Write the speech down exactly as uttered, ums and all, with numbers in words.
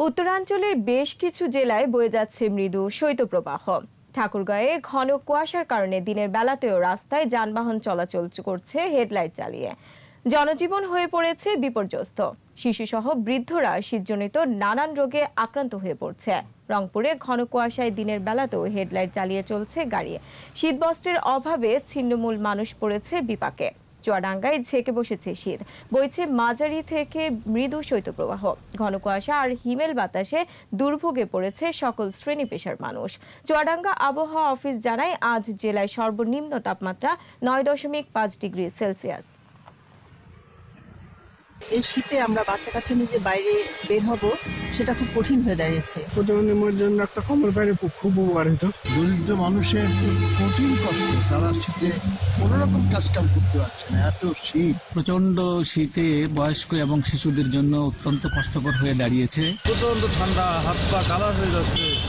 उत्तरांचलेर बेश किछु जेलाय बये जाच्छे मृदु शैत्यप्रवाह। ठाकुरगांवे घन कुयाशार कारणे दिनेर बेलातेও रास्ताय यानबाहन चलाचल करছে हेडलाइट चालिये। जनजीवन हয়ে পড়েছে বিপর্যস্ত। শিশুসহ বৃদ্ধরা শীতজনিত নানান রোগে আক্রান্ত হয়ে পড়ছে। রংপুরে ঘন কুয়াশায় দিনের বেলাতেও হেডলাইট চালিয়ে চলছে গাড়ি। শীতবস্ত্রের অভাবে ছিন্নমূল মানুষ পড়েছে বিপাকে। চুয়াডাঙ্গায় ঝেঁকে বসেছে শীত, বইছে মাঝারি থেকে মৃদু শৈত্যপ্রবাহ। ঘন কুয়াশা আর হিমেল বাতাসে দুর্ভোগে পড়েছে সকল শ্রেণী পেশার মানুষ। চুয়াডাঙ্গা আবহাওয়া অফিস জানায় আজ জেলায় সর্বনিম্ন তাপমাত্রা নয় দশমিক পাঁচ ডিগ্রি সেলসিয়াস। এই শীতে আমরা বাচ্চা কাচ্চা নিয়ে বাইরে বের হব সেটা খুব কঠিন হয়ে দাঁড়িয়েছে। প্রতিবন্ধীদের জন্য একটা কম্বল বাইরে খুব উপকার হতো। দরিদ্র মানুষের কঠিন কষ্ট, তারা শীতে কোনো রকম কাজকাম করতে পারছে না, এত শীত। প্রচন্ড শীতে বয়স্ক এবং শিশুদের জন্য অত্যন্ত কষ্টকর হয়ে দাঁড়িয়েছে। প্রচন্ড ঠান্ডা, হাত পা কালা হয়ে যাচ্ছে।